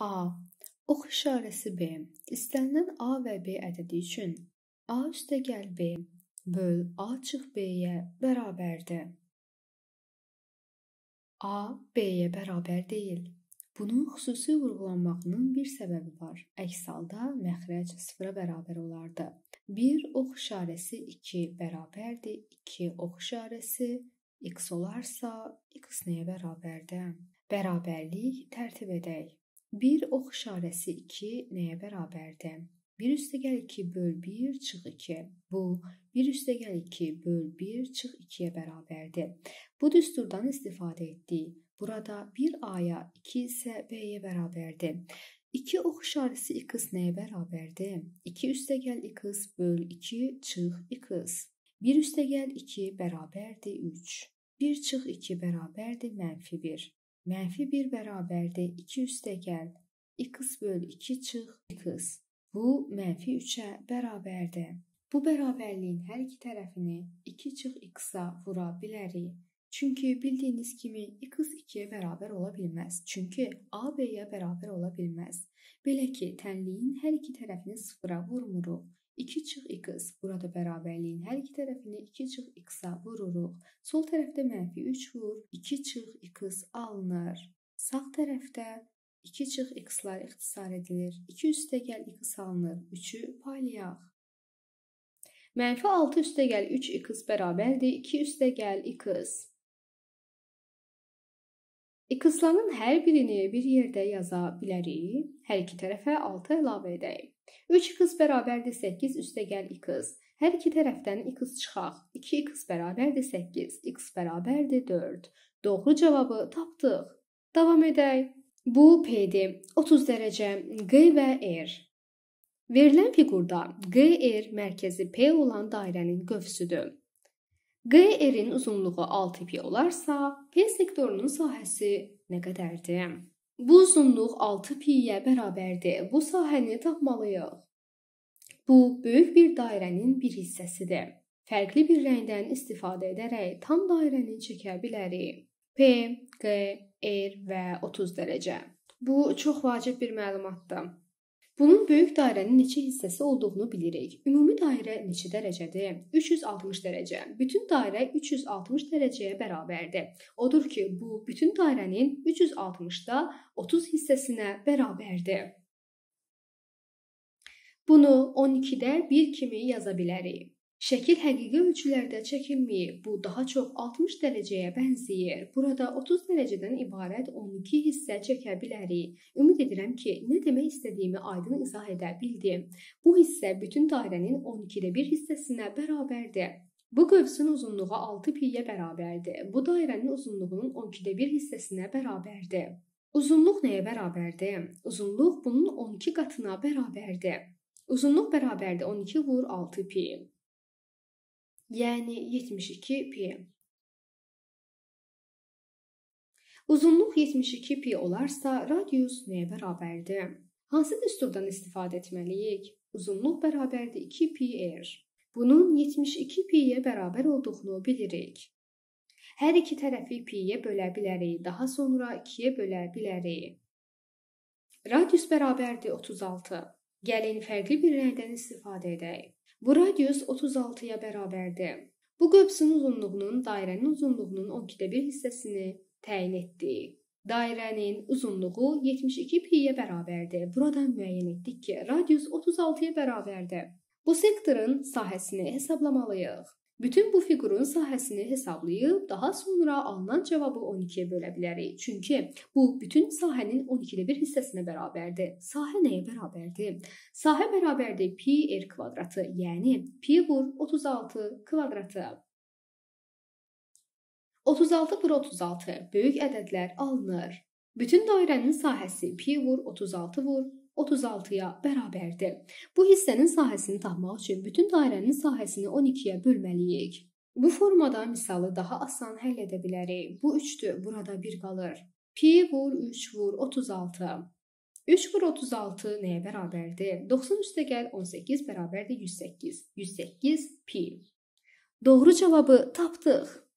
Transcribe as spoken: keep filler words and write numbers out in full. A. Ox işarəsi B. İstənilən A və B ədədi üçün A üstəgəl B böl A çıx B'yə bərabərdir. A B'yə bərabər deyil. Bunun xüsusi vurğulanmağının bir səbəbi var. Əks halda məxrəc sıfıra bərabər olardı. bir ox işarəsi iki bərabərdir. iki ox işarəsi x olarsa x nəyə bərabərdir? Bərabərlik tərtib edək. bir ox işarəsi iki nəyə bərabərdir? bir üstəgəl iki böl bir çıx iki. Bu bir üstəgəl iki böl bir çıx ikiyə bərabərdir. Bu düsturdan istifadə etdik. Burada bir aya iki isə b-yə bərabərdir. iki ox işarəsi x nəyə bərabərdir? iki üstəgəl x böl iki çıx x. bir üstəgəl iki bərabərdir üç. bir çıx iki bərabərdir mənfi bir. Mənfi bir bərabərdir iki üstəgəl x böl iki çıx x. Bu mənfi üçə bərabərdir. Bu bərabərliyin hər iki tərəfini iki çıx x-a vura bilərik. Çünki bildiyiniz kimi x ikiyə bərabər ola bilməz. Çünki a b-yə bərabər ola bilməz. Belə ki, tənliyin hər iki tərəfini sıfıra vurmuruq. iki çıx x burada bərabərliyin hər iki tərəfini iki çıx x-a vururuq. Sol tərəfdə mənfi üç vur, iki çıx x alınır. Sağ tərəfdə iki çıx x-lar ixtisar edilir. iki üstəgəl x alınır, üçü paylayaq. Mənfi altı üstəgəl üç x bərabərdir iki üstəgəl x. X-ların hər birini bir yerdə yaza bilərik. Hər iki tərəfə altı əlavə edək. üç x bərabərdir səkkiz üstəgəl x. Hər iki tərəfdən x çıxaq. iki x bərabərdir səkkiz, x bərabərdir dörd. Doğru cavabı tapdıq. Davam edək. Bu P-dir. otuz dərəcə Q və R. Verilən fiqurda Q R mərkəzi P olan dairənin qövsüdür. Q R'in uzunluğu altı pi olarsa, P sektorunun sahəsi nə qədərdir? Bu uzunluq altı pi'yə bərabərdir. Bu sahəni tapmalıyıq. Bu, böyük bir dairənin bir hissəsidir. Fərqli bir rəngdən istifadə edərək tam dairəni çəkə bilərik. P, Q, R və otuz dərəcə. Bu, çox vacib bir məlumatdır. Bunun böyük dairənin neçə hissəsi olduğunu bilirik. Ümumi dairə neçə dərəcədir? üç yüz altmış dərəcə. Bütün dairə üç yüz altmış dərəcəyə bərabərdir. Odur ki, bu bütün dairənin üç yüz altmışda otuz hissəsinə bərabərdir. Bunu on ikidə bir kimi yaza bilərik. Şəkil həqiqi ölçülərdə çəkilməyib, bu daha çox altmış dərəcəyə bənzəyir. Burada otuz dərəcədən ibarət on iki hissə çəkə bilərik. Ümid edirəm ki, nə demək istədiyimi aydın izah edə bildim. Bu hissə bütün dairənin on ikidə bir hissəsinə bərabərdir. Bu qövsün uzunluğu altı pi'yə bərabərdir. Bu dairənin uzunluğunun on ikidə bir hissəsinə bərabərdir. Uzunluq nəyə bərabərdir? Uzunluq bunun on iki qatına bərabərdir. Uzunluq bərabərdir on iki vur altı pi. Yəni yetmiş iki pi. Uzunluq yetmiş iki pi olarsa, radius nəyə bərabərdir? Hansı düsturdan istifadə etməliyik? Uzunluq bərabərdir iki pi r. Bunun yetmiş iki pi'yə bərabər olduğunu bilirik. Hər iki tərəfi pi'yə bölə bilərik, daha sonra ikiyə bölə bilərik. Radius bərabərdir otuz altı. Gəlin fərqli bir rəngdən istifadə edək. Bu radius otuz altı'ya bərabərdir. Bu qövsün uzunluğunun dairənin uzunluğunun on ikidə bir hissəsini təyin etdik. Dairənin uzunluğu yetmiş iki pi'yə bərabərdir. Buradan müəyyən etdik ki, radius otuz altı'ya bərabərdir. Bu sektorun sahəsini hesablamalıyıq. Bütün bu fiqurun sahəsini hesablayıb, daha sonra alınan cavabı on ikiyə bölə bilərik. Çünki bu, bütün sahənin on ikidə bir hissəsinə bərabərdir. Sahə nəyə bərabərdir? Sahə bərabərdir pi r kvadratı, yəni pi vur otuz altı kvadratı. otuz altı vur otuz altı, böyük ədədlər alınır. Bütün dairənin sahəsi pi vur otuz altı vur otuz altı'ya bərabərdir. Bu hissənin sahəsini tapmaq üçün bütün dairənin sahəsini on ikiyə bölməliyik. Bu formada misalı daha asan həll edə bilərik. Bu üçdür, burada bir qalır. Pi vur üç vur otuz altı. üç vur otuz altı nəyə bərabərdir? doxsan üstəgəl on səkkiz bərabərdir yüz səkkiz. yüz səkkiz pi. Doğru cavabı tapdıq.